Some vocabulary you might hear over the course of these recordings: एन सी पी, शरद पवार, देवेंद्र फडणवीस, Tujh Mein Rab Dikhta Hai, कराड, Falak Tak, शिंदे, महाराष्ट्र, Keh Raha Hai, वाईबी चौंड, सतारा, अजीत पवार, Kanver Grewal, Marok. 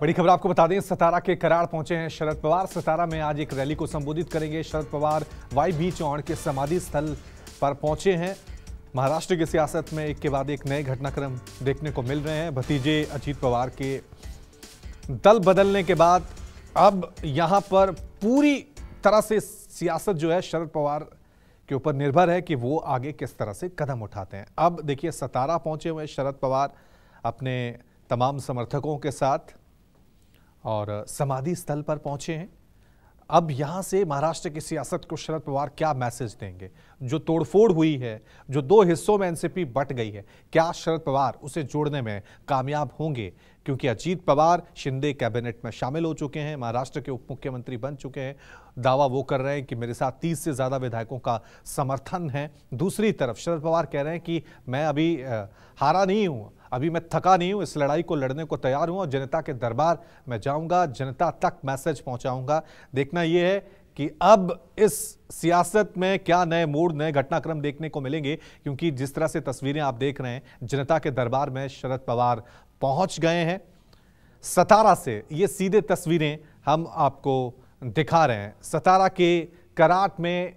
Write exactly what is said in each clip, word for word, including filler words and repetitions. बड़ी खबर आपको बता दें, सतारा के कराड पहुंचे हैं शरद पवार। सतारा में आज एक रैली को संबोधित करेंगे। शरद पवार वाईबी चौंड के समाधि स्थल पर पहुंचे हैं। महाराष्ट्र की सियासत में एक के बाद एक नए घटनाक्रम देखने को मिल रहे हैं। भतीजे अजीत पवार के दल बदलने के बाद अब यहां पर पूरी तरह से सियासत जो है शरद पवार के ऊपर निर्भर है कि वो आगे किस तरह से कदम उठाते हैं। अब देखिए, सतारा पहुंचे हुए शरद पवार अपने तमाम समर्थकों के साथ और समाधि स्थल पर पहुंचे हैं। अब यहाँ से महाराष्ट्र की सियासत को शरद पवार क्या मैसेज देंगे? जो तोड़फोड़ हुई है, जो दो हिस्सों में एन सी पी बट गई है, क्या शरद पवार उसे जोड़ने में कामयाब होंगे? क्योंकि अजीत पवार शिंदे कैबिनेट में शामिल हो चुके हैं, महाराष्ट्र के उप मुख्यमंत्री बन चुके हैं। दावा वो कर रहे हैं कि मेरे साथ तीस से ज़्यादा विधायकों का समर्थन है। दूसरी तरफ शरद पवार कह रहे हैं कि मैं अभी हारा नहीं हूँ, अभी मैं थका नहीं हूँ, इस लड़ाई को लड़ने को तैयार हूँ और जनता के दरबार में जाऊँगा, जनता तक मैसेज पहुँचाऊँगा। देखना यह है कि अब इस सियासत में क्या नए मोड़, नए घटनाक्रम देखने को मिलेंगे, क्योंकि जिस तरह से तस्वीरें आप देख रहे हैं, जनता के दरबार में शरद पवार पहुँच गए हैं। सतारा से ये सीधे तस्वीरें हम आपको दिखा रहे हैं। सतारा के कराट में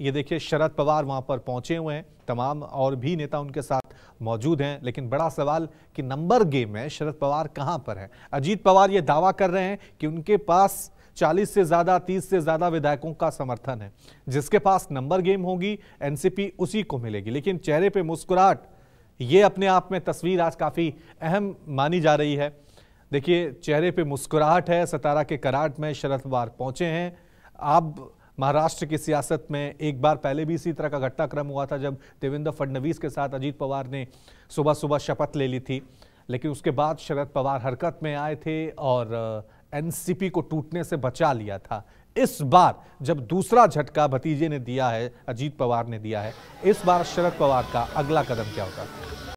ये देखिए, शरद पवार वहाँ पर पहुँचे हुए हैं। तमाम और भी नेता उनके साथ मौजूद हैं, लेकिन बड़ा सवाल कि नंबर गेम में शरद पवार कहाँ पर हैं? अजीत पवार ये दावा कर रहे हैं कि उनके पास चालीस से ज़्यादा, तीस से ज़्यादा विधायकों का समर्थन है। जिसके पास नंबर गेम होगी, एन सी पी उसी को मिलेगी। लेकिन चेहरे पे मुस्कुराहट, ये अपने आप में तस्वीर आज काफ़ी अहम मानी जा रही है। देखिए, चेहरे पे मुस्कुराहट है। सतारा के कराड में शरद पवार पहुँचे हैं। आप महाराष्ट्र की सियासत में एक बार पहले भी इसी तरह का घटनाक्रम हुआ था, जब देवेंद्र फडणवीस के साथ अजीत पवार ने सुबह सुबह शपथ ले ली थी, लेकिन उसके बाद शरद पवार हरकत में आए थे और एन सी पी को टूटने से बचा लिया था। इस बार जब दूसरा झटका भतीजे ने दिया है, अजीत पवार ने दिया है, इस बार शरद पवार का अगला कदम क्या होगा?